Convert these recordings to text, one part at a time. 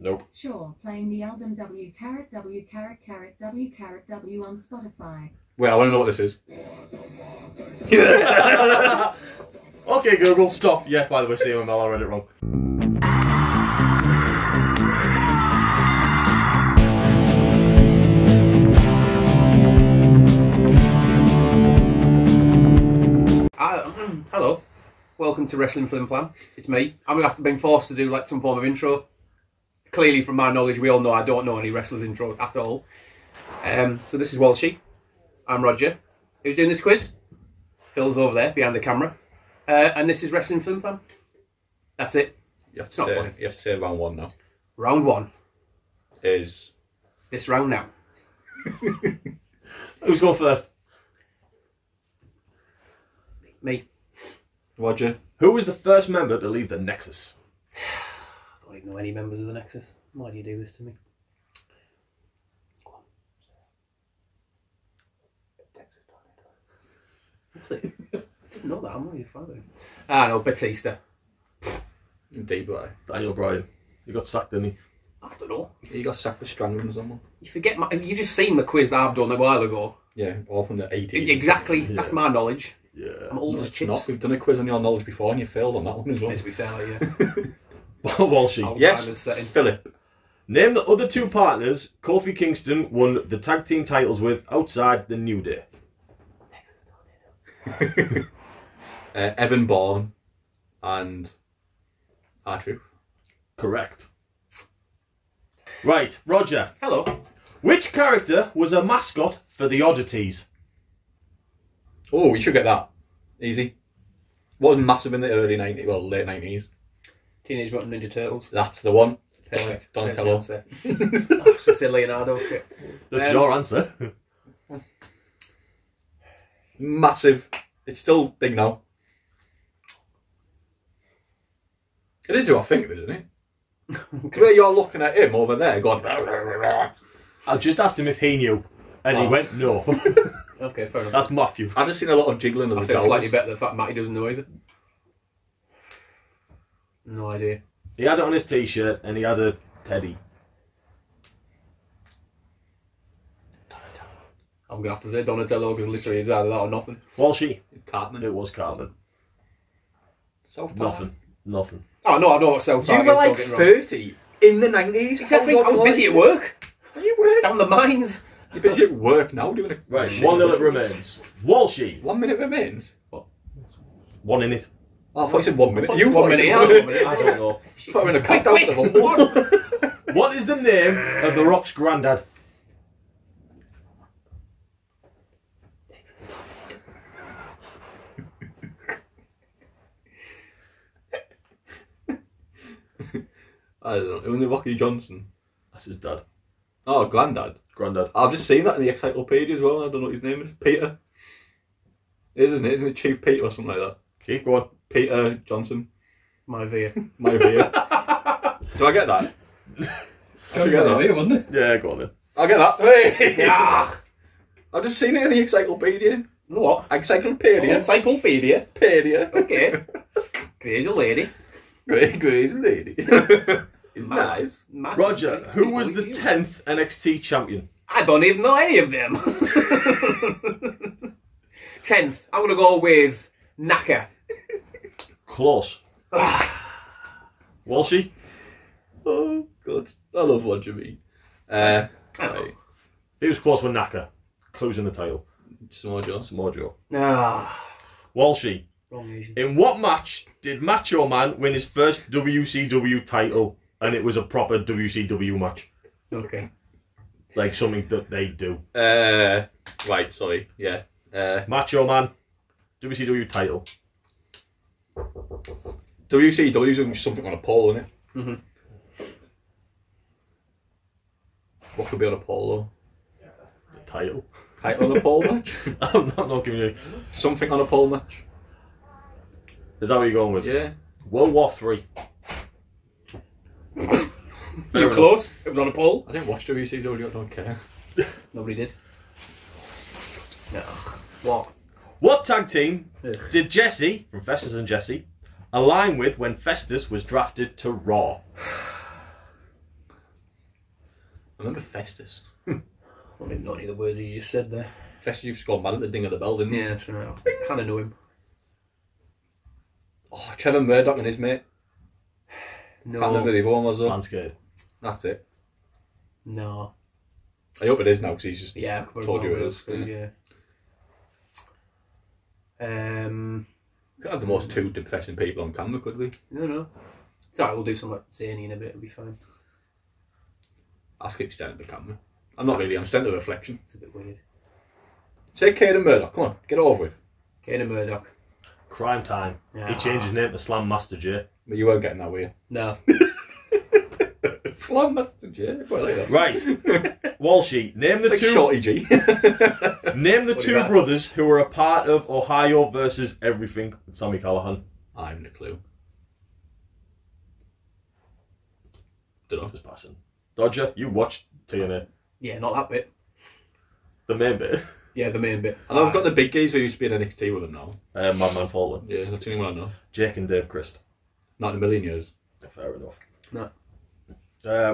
Nope. Sure, playing the album W on Spotify. Wait, I want to know what this is. Okay, Google, stop. Yeah, by the way, CMLL, I read it wrong. Hello. Welcome to Wrestling Flim Flam. It's me. I'm going to have to be forced to do like some form of intro. Clearly, from my knowledge, we all know I don't know any wrestlers' intro at all. So this is Walshy. I'm Roger. Who's doing this quiz? Phil's over there behind the camera. And this is Wrestling Flim Flam. That's it. You have to say round one now. Round one. Is. This round now. Who's going first? Me. Roger. Who was the first member to leave the Nexus? I don't even know any members of the Nexus. Why do you do this to me? Go on. Texas Tornado. I didn't know that. I'm not your father. Ah, no, Batista. Indeed, boy. Daniel Bryan. He got sacked, didn't he? I don't know. He got sacked for strangling someone. You forget my... You've just seen the quiz that I've done a while ago. Yeah, all from the 80s. Exactly. Yeah. That's my knowledge. Yeah. I'm old as chips. We've done a quiz on your knowledge before and you failed on that one as well. Let's be fair, yeah. Walshy. Yes, Philip. Name the other two partners Kofi Kingston won the tag team titles with outside the New Day. Evan Bourne and R-Truth. Correct. Right, Roger. Hello. Which character was a mascot for the Oddities? Oh, you should get that. Easy. Wasn't massive in the early 90s, well, late 90s. Teenage Mutant Ninja Turtles. That's the one. Perfect. Donatello. I should say Leonardo. That's your answer. Massive. It's still big now. It is who I think it is, isn't it? Okay. Where you're looking at him over there going... I just asked him if he knew, and he went, no. Okay, fair enough. That's Matthew. I've just seen a lot of jiggling of the towels. Slightly better than the fact Matty doesn't know either. No idea. He had it on his t-shirt and he had a teddy. Donatello. I'm going to have to say Donatello because literally it's either that or nothing. Walshy. Cartman. It was Cartman. South Park. Nothing. Oh no, I know what South Park is. You were like 30 in the 90s. Exactly. I was busy at work. Are you working? Down the mines. You're busy at work now doing it. Right, 1 minute remains. Walshy. 1 minute remains? What? One in it. Oh, I thought you said 1 minute. You 1 minute. 1 minute. I don't know. Put in a quick, quick. What is the name of The Rock's granddad? I don't know. It was Rocky Johnson. That's his dad. Oh, granddad. I've just seen that in the encyclopedia as well. I don't know what his name is. Peter. It is, isn't it? Isn't it Chief Peter or something like that? Keep going. Peter Johnson. My Via. Do I get that? I should get that. Via, wasn't it? Yeah, go on then. I'll get that. Hey! Yeah. I've just seen it in the encyclopedia. What? Encyclopedia. Oh, encyclopedia. Pedia. Okay. Crazy lady. Great crazy lady. It's nice. Roger, who was the 10th NXT champion? I don't even know any of them. 10th. I'm going to go with Naka. Close. Walshy? Oh, God. I love what you mean. Right. He was close with Naka. Clues in the title. Samoa Joe. Walshy. Wrong Asian. In what match did Macho Man win his first WCW title and it was a proper WCW match? Okay. Like something that they do. Right, sorry. Yeah. Macho Man. WCW title. WCW's something on a pole, isn't it? Mm-hmm. What could be on a pole, though? The title. Title on a pole match? I'm not giving you... Something on a pole match. Is that what you're going with? Yeah. World War III. You're close. It was on a pole. I didn't watch WCW, I don't care. Nobody did. No. What? What tag team did Jesse, from Festus and Jesse, align with when Festus was drafted to Raw? remember Festus. I didn't know any of the words he just said there. Festus used to go mad at the ding of the bell, didn't he? Yeah, that's right. I kind of know him. Oh, Caden Murdoch and his mate. No. Can't remember the other one, was there? That's good. That's it. No. I hope it is now, because he's just told you it is. Yeah. We could have the most two depressing people on camera, could we? No. It's alright, we'll do something zany in a bit, it'll be fine. I'll keep staring at the camera. I'm staring at the reflection. It's a bit weird. Say Caden Murdoch, come on, get over with. Caden Murdoch. Crime time. Yeah. He changed his name to Slam Master J. But you weren't getting that, were you? No. Slam Master J? Quite like that. Right. Wall sheet. Name the two... Shorty G. Name the two brothers who were a part of Ohio versus Everything with Sami Callihan. I haven't a clue. Don't know. Just passing. Dodger, you watched TNA. Yeah, not that bit. The main bit. Yeah, the main bit. And I've got the big guys who used to be in NXT with them now. Madman Fulton. Yeah, that's the only one I know. Jake and Dave Christ. Not in a million years. Fair enough. No.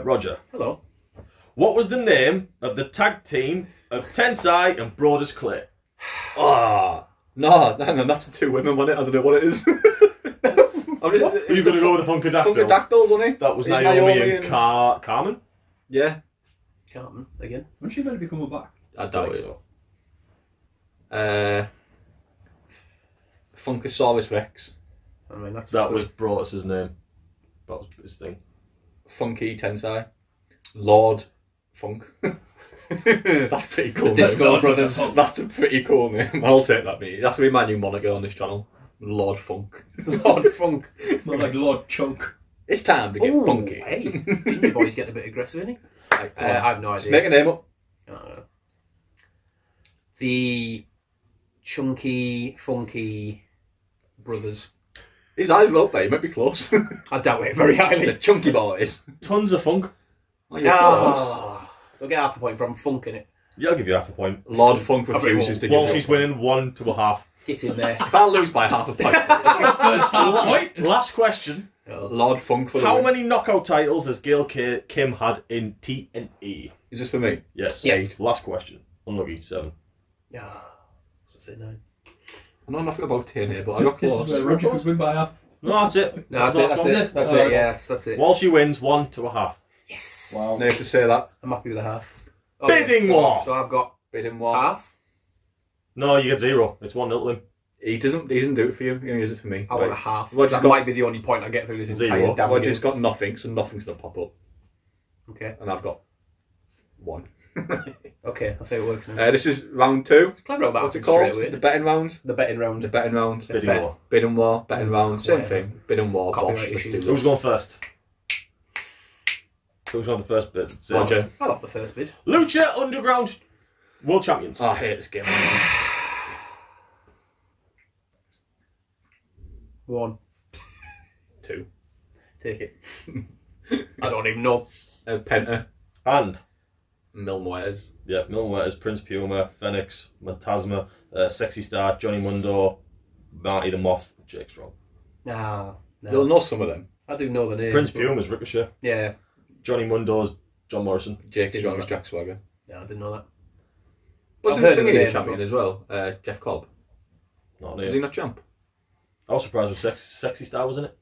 Roger. Hello. What was the name of the tag team of Tensai and Broadus Clay? That's the two women, wasn't it? I don't know what it is. You've got to go with the Funkadactyls. Funkadactyls, wasn't it? That was Naomi and Carmen? Yeah. Carmen, again. Wasn't she meant to be coming back? I doubt it. So. Funkasaurus Rex. I mean, that was Broadus' name. That was his thing. Funky Tensai. Lord Funk. That's pretty cool. The Disco Brothers. That's a pretty cool name. I'll take that, mate. That's going to be my new moniker on this channel. Lord Funk. Lord Funk. More like Lord Chunk. It's time to get funky. Hey, didn't you boys get a bit aggressive, innit? I have no idea. Just make a name up. The Chunky, Funky Brothers. His eyes look there, he might be close. I doubt it very highly. The Chunky Boys. Tons of funk. Don't get half a point from funking it. Yeah, I'll give you half a point. Lord Funk refuses to give you. She's winning 1 to 1/2. Get in there. If I lose by half a point, that's my first half point. Last question. Lord Funk for the win. How many knockout titles has Gail Kim had in TNA? Is this for me? Yes. Yeah. Last question. Unlucky, 7. Yeah. That's it, 9. I know nothing about TNA, but I got close. Roger could win by half. No, that's it. No, that's it. That's it. While she wins, 1 to 1/2. Yes. Wow. No to say that. I'm happy with a half. Bidding war. So I've got bidding war. Half. No, you get 0. It's 1-0 to him. He doesn't do it for you. He only does it for me. I want a half. That might be the only point I get through this entire damn game. Roger's got nothing, so nothing's gonna pop up. Okay. And I've got 1. Okay, that's how it works now. This is round 2. It's clever about what's it called? The betting round. The betting round. Bidding war. Bidding war. Betting round. Same thing. Bidding war. Bosh. Who's going first? Who's on the first bid? Roger. I love the first bid. Lucha Underground World Champions. I hate this game. 1. 2. Take it. I don't even know. Penta. And. Milne-Moyers. Yeah, Milne-Moyers, Prince Puma, Phoenix, Fantasma, Sexy Star, Johnny Mundo, Marty the Moth, Jake Strong. No. You'll know some of them. I do know the names. Prince Puma's Ricochet. Yeah. Johnny Mundo's John Morrison. Jake Strong's Jack Swagger. No, I didn't know that. What's the thing in champion as well? Jeff Cobb. Not near. Is he not champ? I was surprised with Sexy Star, wasn't it?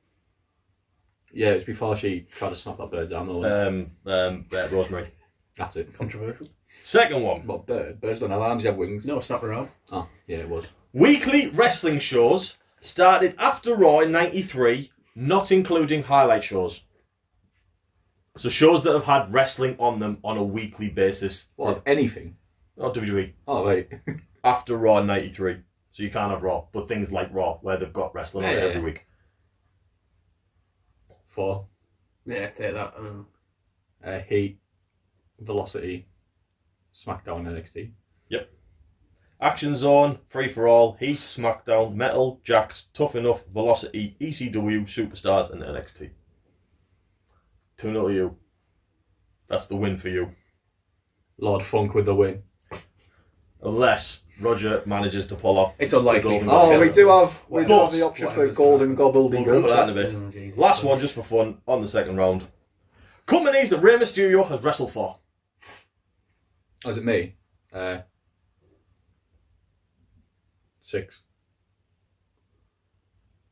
Yeah, it was before she tried to snap that bird down the line. Rosemary. That's it. Controversial. Second one. What bird? Birds don't have arms, they have wings. No, snap around. Oh, yeah, it was. Weekly wrestling shows started after Raw in '93, not including highlight shows. So shows that have had wrestling on them on a weekly basis. What, of anything? Not WWE. Oh, right. After Raw in '93. So you can't have Raw, but things like Raw, where they've got wrestling on it every week. 4. Yeah, take that. Heat. Velocity, SmackDown, NXT. Yep. Action Zone, Free for All, Heat, SmackDown, Metal, Jax, Tough Enough, Velocity, ECW, Superstars, and NXT. 2-0 to you. That's the win for you. Lord Funk with the win. Unless Roger manages to pull off. It's unlikely. We do have the option for Golden Gobble. We'll cover that in a bit. Last one, just for fun, on the second round. Companies that Rey Mysterio has wrestled for. Oh, is it me? 6.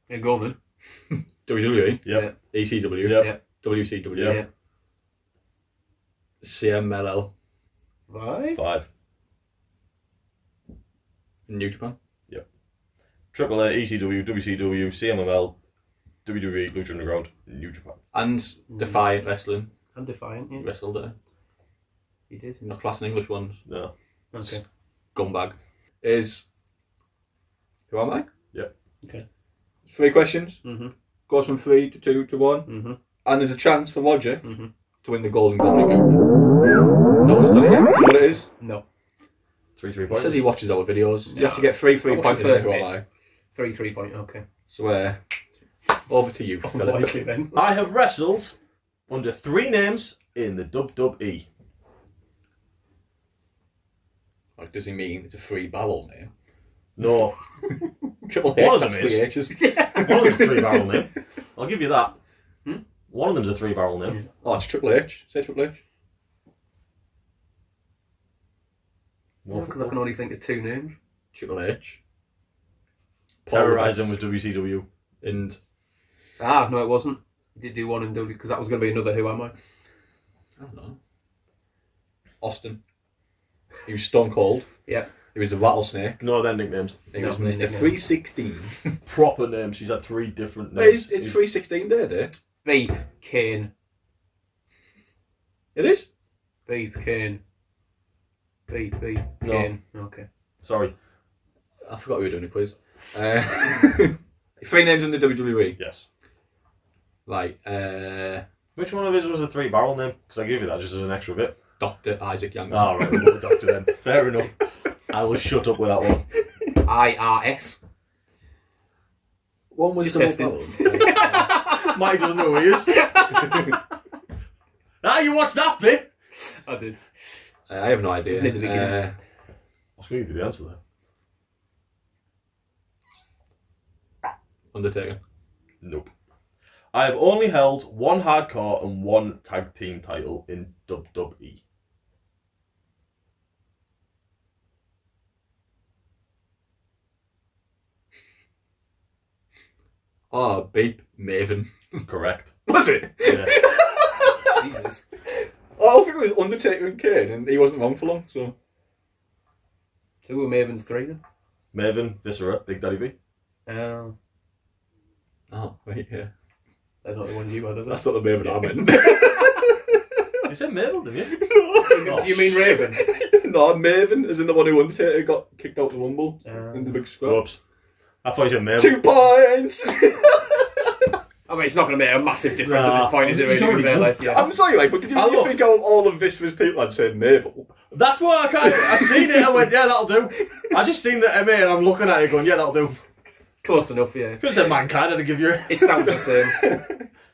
Yeah, go on then. WWE? Yeah. ECW? Yeah. WCW? Yeah. CMLL? 5. New Japan? Yeah. Triple A, ECW, WCW, CMLL, WWE, Lucha Underground, New Japan. And Defiant Wrestling. And Defiant, yeah. Wrestled there. He did. Not class in English ones. No. Okay. Scumbag. Is... Who am I? Yeah. Okay. 3 questions. Mm-hmm. Goes from 3 to 2 to 1. Mm-hmm. And there's a chance for Roger to win the Golden Glory Cup. No one's done it yet. Do you know what it is? No. 3 3-pointers. He says he watches our videos. No. You have to get 3 3-pointers. 3 3-point. Okay. So over to you, Philip. Then. I have wrestled under 3 names in the WWE. Like, does he mean it's a free barrel name? No. Triple H. One of them is. Yeah. One of them's a 3-barrel name. I'll give you that. Hmm? One of them's a 3-barrel name. Oh, it's Triple H. Say Triple H. No, because I can only think of 2 names. Triple H. Terrorizing was WCW. And... Ah, no, it wasn't. He did do one in W, because that was going to be another Who Am I? I don't know. Austin. He was Stone Cold. Yeah. It was a rattlesnake. No, they're nicknames. It was Mr. 316. Proper names. She's had 3 different names. Wait, it's 316 there. Beep Kane. It is? Beep Kane. Beep, beep, no. Kane. Okay. Sorry. I forgot we were doing a quiz. 3 names in the WWE? Yes. Right. Which one of his was a 3-barrel name? Because I gave you that just as an extra bit. Dr. Isaac Young. Oh, right. We'll go with Doctor then. Fair enough. I will shut up with that one. IRS. One was just testing. Mike doesn't know who he is. Ah, you watched that bit? I did. I have no idea. Near the beginning. I was going to give you the answer there. Undertaker. Nope. I have only held 1 hardcore and 1 tag team title in WWE. Oh, Beep Maven. Correct. Was it? Yeah. Jesus. Oh, I think it was Undertaker and Kane, and he wasn't wrong for long, so. Who were Maven's 3 then? Maven, Viscera, Big Daddy V. Oh, wait, yeah. They're not the ones you had, are they? That's not the Maven I meant. You said Maven, didn't you? No. Oh, do you mean Raven? No, Maven is in the one who Undertaker got kicked out the Rumble in the big scrub. I thought you said Maven. 2 points! I mean, it's not going to make a massive difference at this point, is it? Really, I'm sorry, mate, but did you think all of Viscera's people had said Mabel? That's what I kind of... I've seen it, I went, yeah, that'll do. I just seen the MA and I'm looking at it going, yeah, that'll do. Close enough, yeah. Could have said Mankind, I'd give you... It sounds the same.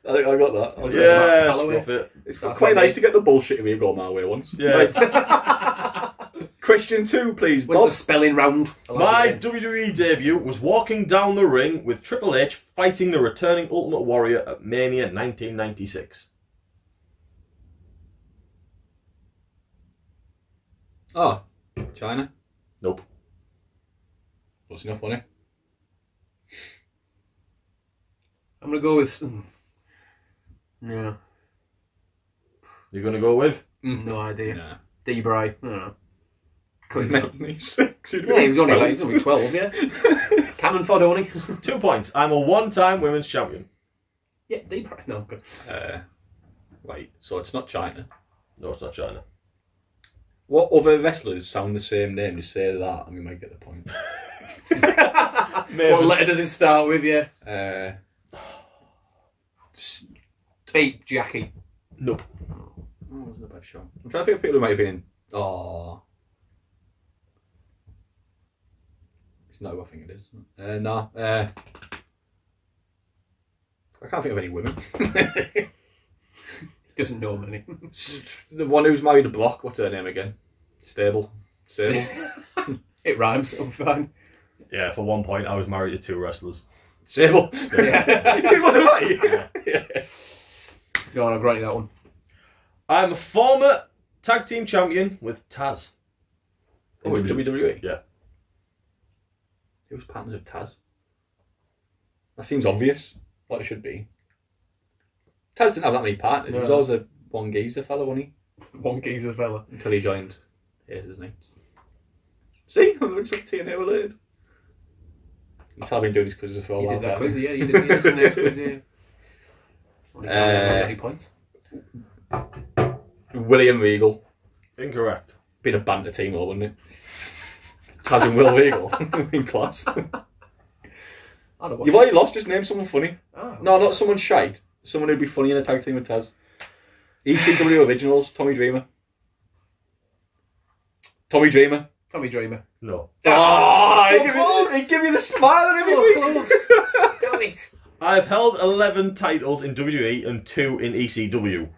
I think I got that. Yeah, scruff it. It's quite nice to get the bullshit in you going my way once. Yeah. Question 2, please, Bob. What's the spelling round? My WWE debut was walking down the ring with Triple H fighting the returning Ultimate Warrior at Mania 1996. Oh, China? Nope. That's enough, wasn't it? I'm going to go with... No. You're going to go with? No idea. No. D-Bry. No. Yeah, he was only 12. Like, he was only 12, yeah. Cameron Ford, only. 2 points. I'm a 1-time women's champion. Yeah, they probably... No, good. Right, so it's not China. No, it's not China. What other wrestlers sound the same name? You say that and we might get the point. What letter does it start with, yeah? Ape Jackie. Nope. Oh, wasn't a bad shot. I'm trying to think of people who might have been in... Oh... No, I think it is. No. I can't think of any women. Doesn't know many. The one who's married to Block. What's her name again? Stable. It rhymes. I'm fine. Yeah, for 1 point, I was married to 2 wrestlers. Stable. Yeah. It wasn't right. Yeah. Go on, I'm writing that one. I'm a former Tag Team Champion with Taz. Oh, in WWE? Yeah. Who's partners of Taz? That seems obvious. Well, it should be. Taz didn't have that many partners. No. He was always a one geezer fella, wasn't he? One geezer fella. Until he joined. Here's his name. See? I'm doing some TNA related. He's been doing his quizzes for a while. He did that quiz, yeah. He did the SNS quiz, yeah. Any points? William Regal. Incorrect. Been a banter team, though, wouldn't it? Taz and Will Regal in class. You've already lost. Just name someone funny. Oh. No, not someone shite. Someone who'd be funny in a tag team with Taz. ECW Originals. Tommy Dreamer. Tommy Dreamer. Tommy Dreamer. No. Oh, so he gave you the smile and everything. So close. Damn it. I've held 11 titles in WWE and 2 in ECW.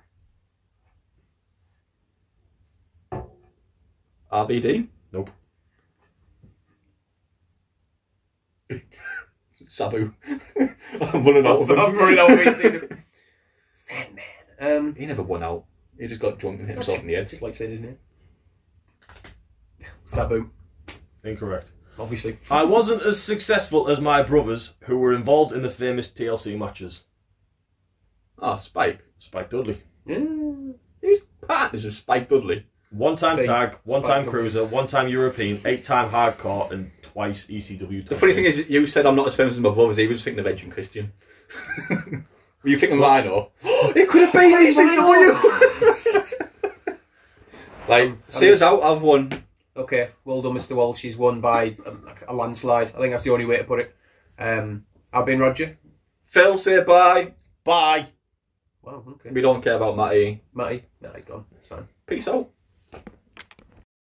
RBD? Nope. Sabu. I'm running out of him. I'm running out of ECW. Sandman. He never won out. He just got drunk and hit himself in the head. Just like saying his name. Sabu. Incorrect. Obviously. I wasn't as successful as my brothers who were involved in the famous TLC matches. Ah, oh, Spike. Spike Dudley. Yeah. His partners with Spike Dudley. One-time tag, one-time cruiser, one-time European, 8-time hardcore, and twice ECW. The funny thing is, you said I'm not as famous as my brothers. He was thinking of Edge and Christian. Were you thinking Rhino? It could have been ECW. Like, see us out. I've won. Okay, well done, Mr. Walsh. He's won by a landslide. I think that's the only way to put it. I've been Roger. Phil, say bye. Bye. Wow. Okay. We don't care about Matty. Matty, no, he's gone. It's fine. Peace out.